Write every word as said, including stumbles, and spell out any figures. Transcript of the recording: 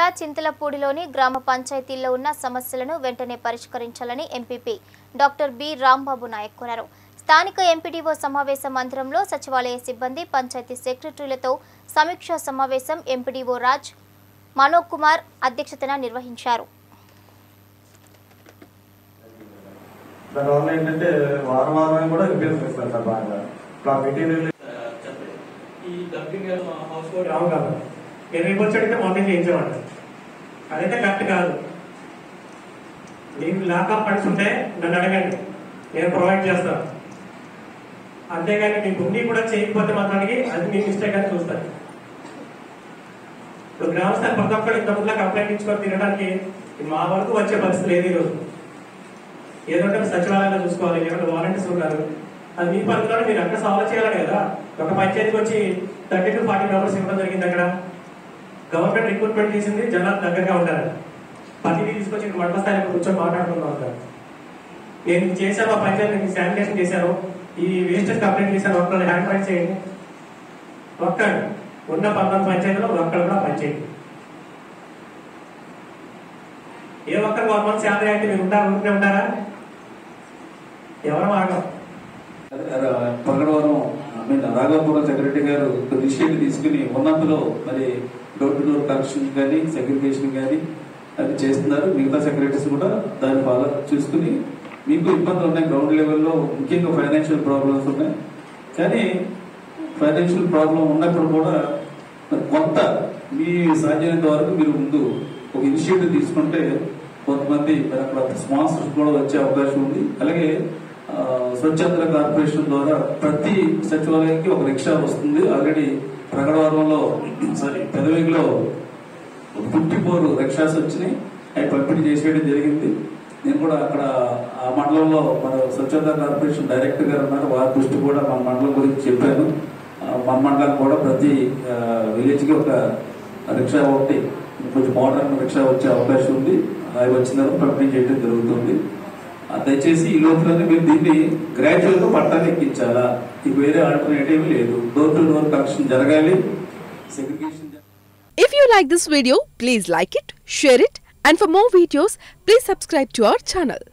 జిల్లా చింతలపూడిలోని గ్రామ పంచాయతీల్లో ఉన్న సమస్యలను వెంటనే పరిష్కరించాలని MPP doctor B Rambabu Naik కోరారు. స్థానిక ఎంపీడీఓ సమావేశ మందిరంలో సచివాలయ సిబ్బంది పంచాయతీ సెక్రటరీలతో సమీక్షా సమావేశం ఎంపీడీఓ రాజ్ మనోజ్ కుమార్ అధ్యక్షతన నిర్వహించారు. నేను రేపు వచ్చి అడిగితే మార్నింగ్ చేయించేవాడు. అదైతే కరెక్ట్ కాదు. మీకు లాకప్ ఫండ్స్ ఉంటే నన్ను అడగండి, నేను ప్రొవైడ్ చేస్తాను. అంతేగాని మీకు ఉండి కూడా చేయకపోతే మాత్రానికి అది మీ మిస్టేక్ అని చూస్తాను. ఇప్పుడు గ్రామ స్థాయి ప్రతి ఒక్కరు ఇంతకుముందులా కంప్లైంట్ ఇచ్చుకొని తినడానికి మా వరకు వచ్చే పరిస్థితి లేదు. ఈరోజు ఏదంటే సచివాలయంలో చూసుకోవాలి, ఏమంటే వాలంటీర్స్ ఉన్నారు, అది మీ పనుల్లో మీరు అక్కడ సాల్వ్ చేయాలి కదా. ఒక పంచాయతీకి వచ్చి థర్టీ టు ఫార్టీ మెంబర్స్ ఇవ్వడం జరిగింది. అక్కడ గవర్నమెంట్ రిక్రూట్మెంట్ చేసింది, జనాలు దగ్గరగా ఉంటారు. ప్రతిదీ తీసుకొచ్చి మండల స్థాయిలో కూర్చొని మాట్లాడుకుందాం. నేను చేశాను, ఆ పంచాయతీ నేను శానిటేషన్ చేశాను, ఈ వేస్టేజ్ కంప్లైంట్ చేశాను, ఒక్కళ్ళు హ్యాండ్ రైజ్ చేయండి. ఒక్కడు ఉన్న పద్నాలుగు పంచాయతీలో ఒక్కడు కూడా పనిచేయండి. ఏ ఒక్కరు వన్ మంత్ శాలరీ అయితే మీరు ఉంటారు, ఉంటూనే ఉంటారా? ఎవరు ఆగం. మంగళవారం రాఘవపురం సెక్రటరీ గారు ఇనిషియేటివ్ తీసుకుని ఉన్నంతలో మరి డోర్ టు డోర్ కలెక్షన్ కానీ సెగ్రిగేషన్ కానీ అవి చేస్తున్నారు. మిగతా సెక్రటరీస్ కూడా దాన్ని ఫాలో చూసుకుని మీకు ఇబ్బందులు ఉన్నాయి గ్రౌండ్ లెవెల్లో, ముఖ్యంగా ఫైనాన్షియల్ ప్రాబ్లమ్స్ ఉన్నాయి. కానీ ఫైనాన్షియల్ ప్రాబ్లం ఉన్నప్పుడు కూడా కొంత మీ సాధ్యమైనంత వరకు మీరు ముందు ఒక ఇనిషియేటివ్ తీసుకుంటే కొంతమంది స్పాన్సర్స్ కూడా వచ్చే అవకాశం ఉంది. అలాగే స్వచ్ఛంద కార్పొరేషన్ ద్వారా ప్రతి సచివాలయానికి ఒక రిక్షా వస్తుంది. ఆల్రెడీ ప్రగడవరంలో సారీ పెదవిలో ఫిఫ్టీ ఫోర్ రిక్షాస్ వచ్చినాయి, అవి పంపిణీ చేసేయడం జరిగింది. నేను కూడా అక్కడ ఆ మండలంలో మన స్వచ్ఛంద కార్పొరేషన్ డైరెక్టర్ గారు ఉన్నారు, వారి దృష్టి కూడా మన మండలం గురించి చెప్పాను. మన మండలం కూడా ప్రతి విలేజ్కి ఒక రిక్షా ఒకటి కొంచెం మోడర్న్ రిక్షా వచ్చే అవకాశం ఉంది. అవి వచ్చిన తర్వాత పంపిణీ చేయడం జరుగుతుంది. దయచేసి ఈ లోపలనే మీరు దీన్ని గ్రాడ్యువల్గా పట్టాలు ఎక్కించాలా, ఇది వేరే ఆల్టర్నేటివ్ లేదు. డోర్ టు డోర్ కలెక్షన్ జరగాలి, segregation. If you like this video, please like it, share it, and for more videos, please subscribe to our channel.